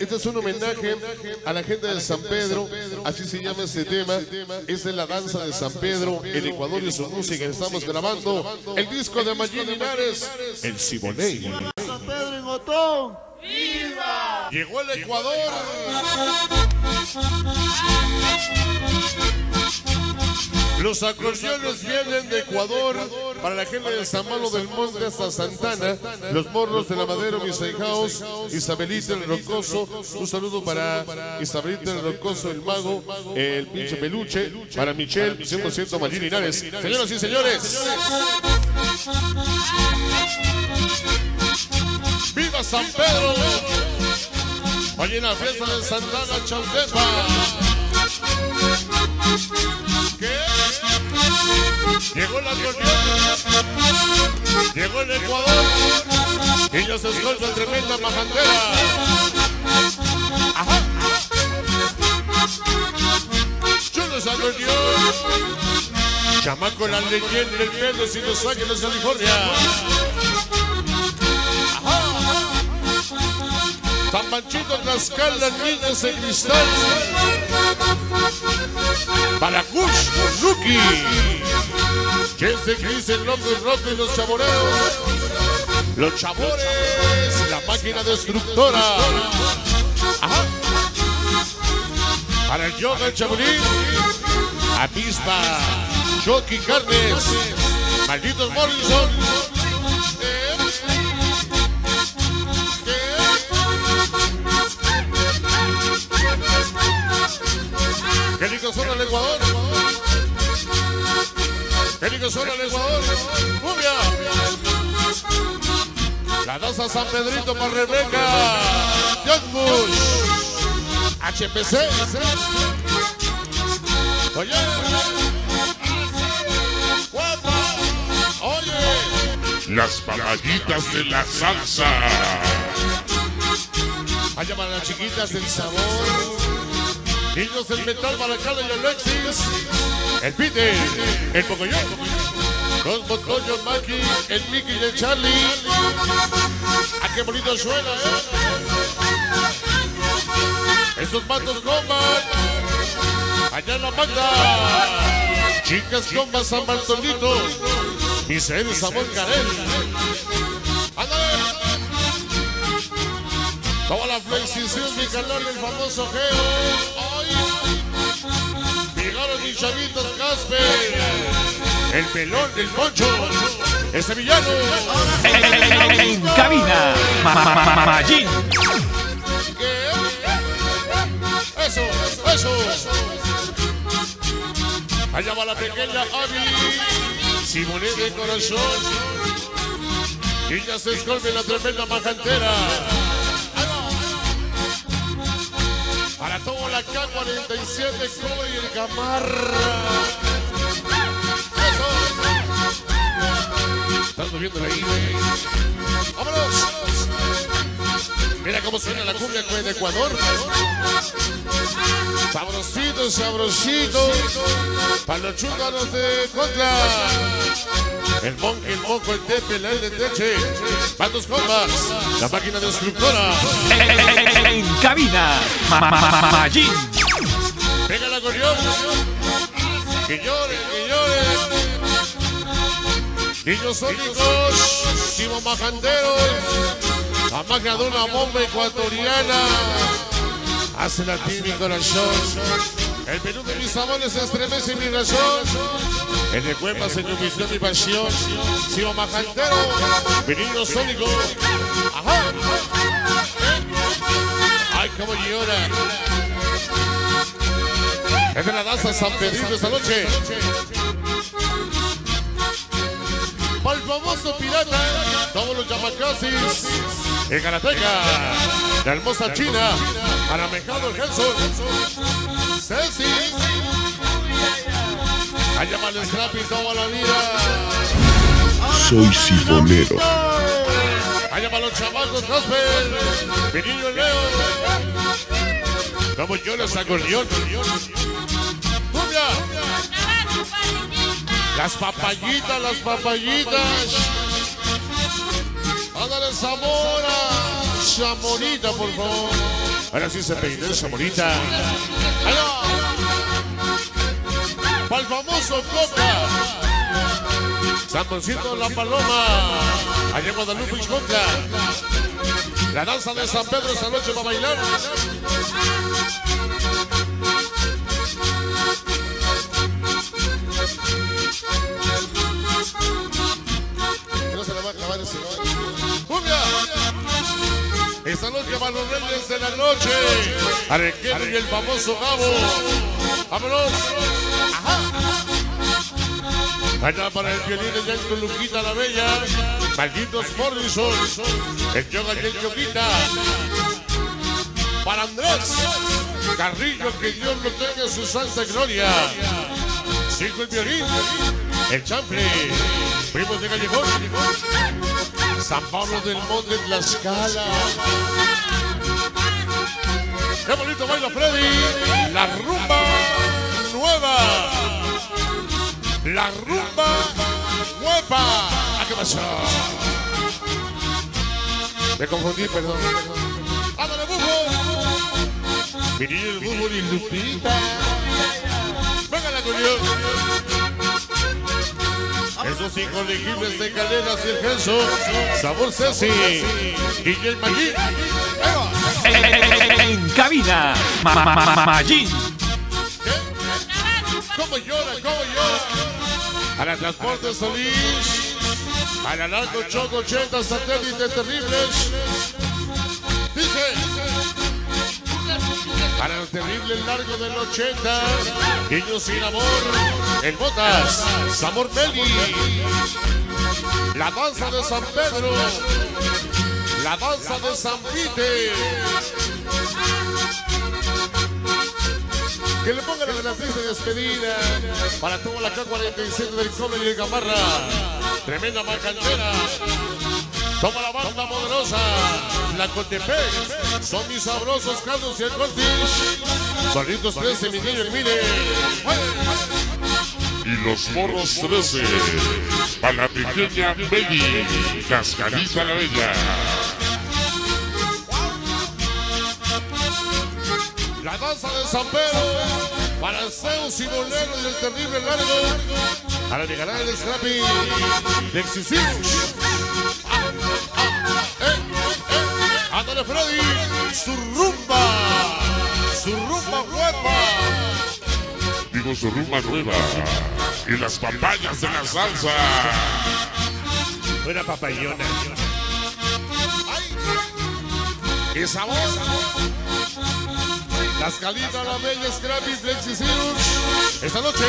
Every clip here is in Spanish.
Este es un homenaje a la gente de San Pedro, así se llama este tema. Esta es la danza de San Pedro, el Ecuador y su música. Estamos grabando el disco de Mayín y Mares, el Siboney. San Pedro en Otón, ¡viva! Llegó el Ecuador. Los acordeones vienen de Ecuador, para la gente de San Malo del Monte hasta Santa Ana, los morros de la Madero, mis ahijaos, Isabelita el Rocoso, un saludo para Isabelita el Rocoso, el mago, el pinche peluche, para Michelle, 100% Mayín y Mares. Señoras y señores, ¡viva San Pedro! Hoy en la fiesta de Santa Ana Chiautempan. Llegó la acordeón, llegó el Ecuador, y los escoltan tremenda majandera. Ajá. Chulos acordeón, chamaco la leyenda del Pedro, si los Ángeles, California. Ajá. San Panchito, Trascal, las niñas de Cristal. Para Kush, Rookie. Desde Cris, el loco y roto y los chaboreos. Los chabores, la máquina destructora. Ajá. Para el yoga, el chaburín. Avispa, Choc y Carnes. Malditos Morrison. ¡Qué rico suena el Ecuador! ¡Qué rico suena el Ecuador! ¡Cumbia! La danza San Pedrito para Rebeca, John Bush, HPC. ¡Oye! ¡Guapa! ¡Oye! Las papayitas de la salsa. Allá para las chiquitas del sabor. Niños del metal, Baracala y Alexis, el Pite, el Pocoyón, los Pocoyón, Mickey, el Mickey y el Charlie. ¡Ah, qué bonito suena, eh! Estos matos Gomba, allá en la banda. Chicas Gomba, San Bartolito, mi ser sabor Carel. Toda la flexición, mi calor, el famoso Geo. Llegaron mis chavitos Casper, el pelón del poncho, el sevillano. En cabina, Mayín. Eso, eso. Allá va la pequeña Abby, Simone de corazón. Y ya se esconde la tremenda majantera. Para todo la K-47, Kobe y el Camarra. Eso. Están moviendo la isla. ¡Vámonos! Mira cómo suena la cumbia de Ecuador. Sabrosito, sabrosito. Para los chúcaros de contra. El monje, el moco, el tepe, el de teche. Bandos combas, la máquina destructora. En cabina, Mayín. Pega la acordeón. Que lloren, que lloren. Niños sónicos, Simón majanderos. La magia de una bomba ecuatoriana. Hace latir mi corazón. El menú de mis amores estremece mi razón. El de Cuevas se iluminó mi pasión. Sigo majantero, venido sónico. Ajá. Ay, cómo llora. Es de la danza San Pedrito esta noche. Para el famoso pirata, todos los yamacasis. El Karateca, la hermosa China, Aramejado el Gelson. Ceci, allá va el scrap y toda la vida. Soy sifonero. Allá va los chamacos, Casper, mi niño Leo. Como yo les acordeón. ¡Cumbia! Las papayitas, las papayitas. ¡Ándale, Zamora! esa monita, por favor. Ahora sí se peinó esa monita. ¡Aló! ¡Para el famoso Coca! San Panchito, La Paloma, allá en Guadalupe y Coca. La danza de San Pedro esta noche para bailar. No se la va a acabar ese. ¡Cumbia! Esta noche para los reyes de la noche. Arequedo y el famoso Gabo. ¡Vámonos! ¡Ajá! Allá para el violín de Yanko Luquita la Bella, malditos Morrison, el yoga y el yoguita. Para Andrés Carrillo, que Dios lo tenga en su santa gloria. Cinco el violín, el chanfle, primos de Callejón, San Pablo del Monte, Tlaxcala. ¡Qué bonito baila Freddy! La rumba nueva. La rumba huepa. ¿A qué pasó? Me confundí, perdón. ¡Ándale, bufo! Vinil, el bufo y Lupita. ¡Venga la curiosa! Esos incorregibles de Cadenas y el Genso. Sabor Ceci. Y el Mayín. En cabina. Mayín. ¿Cómo llora? ¿Cómo llora? Para Transporte Solís, para Largo Choco 80 Satélites Terribles. Dice, para el terrible Largo del 80, Niños Sin Amor, El Botas, Sabor Meli, La Danza de San Pedro, La Danza de San Vite. Que le pongan la triste de despedida para toda la K-47 del Kobe y el Camarra. Tremenda marcantera. Toma la banda poderosa. La Cotepec. Son mis sabrosos caldos y el cortis. Solitos 13, mi niño y mire. Y los morros 13. Para la pequeña Belly. Cascadita la Bella. La danza de San Pedro, para el Zeus y Bolero y el terrible Largo, para mi canal de Scrappy, de Exisius. Ándale Freddy, su rumba nueva. Digo su rumba nueva, y las papayas de la salsa. Buena papayona. ¡Ay! ¡Qué sabor! Las Calitas, La Bella, Scrappy, Flexicirus. Esta noche.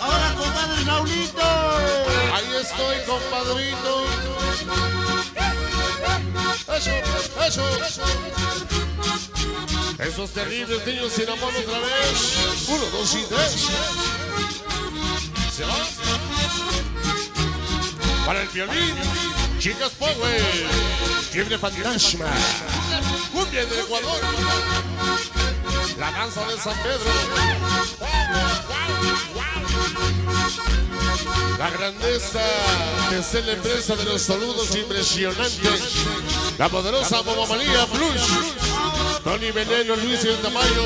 Ahora, compadre Raulito. Ahí estoy, compadrito. Eso. Esos terribles niños sin amor otra vez. 1, 2 y 3. Se va. Para el violín. Chicas Power. Fiebre Fantasma. Cumbia de Ecuador. La danza de San Pedro. La grandeza de ser la empresa de los saludos impresionantes. La poderosa Boba María Blues. Tony Veneno, Luis y el Tamayo.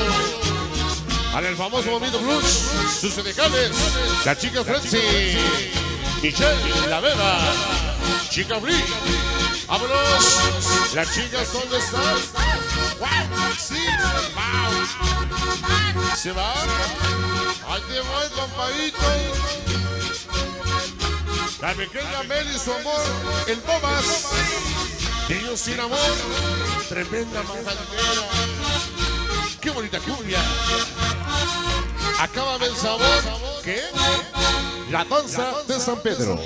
Al el famoso Momento Blues. Sus edicales. La chica Frenzy. Michelle La Vega. Chica Brie. ¡Vámonos! Las chicas, ¿dónde están? ¡Sí! ¿Se va? ¡Ahí te voy, compadito! La pequeña Meli, su amor, en Bobas. Niños sin amor. Tremenda manjantera. ¡Qué bonita cumbia! Acábame el sabor. ¿Qué? La danza de San Pedro.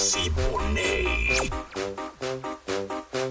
Siboney.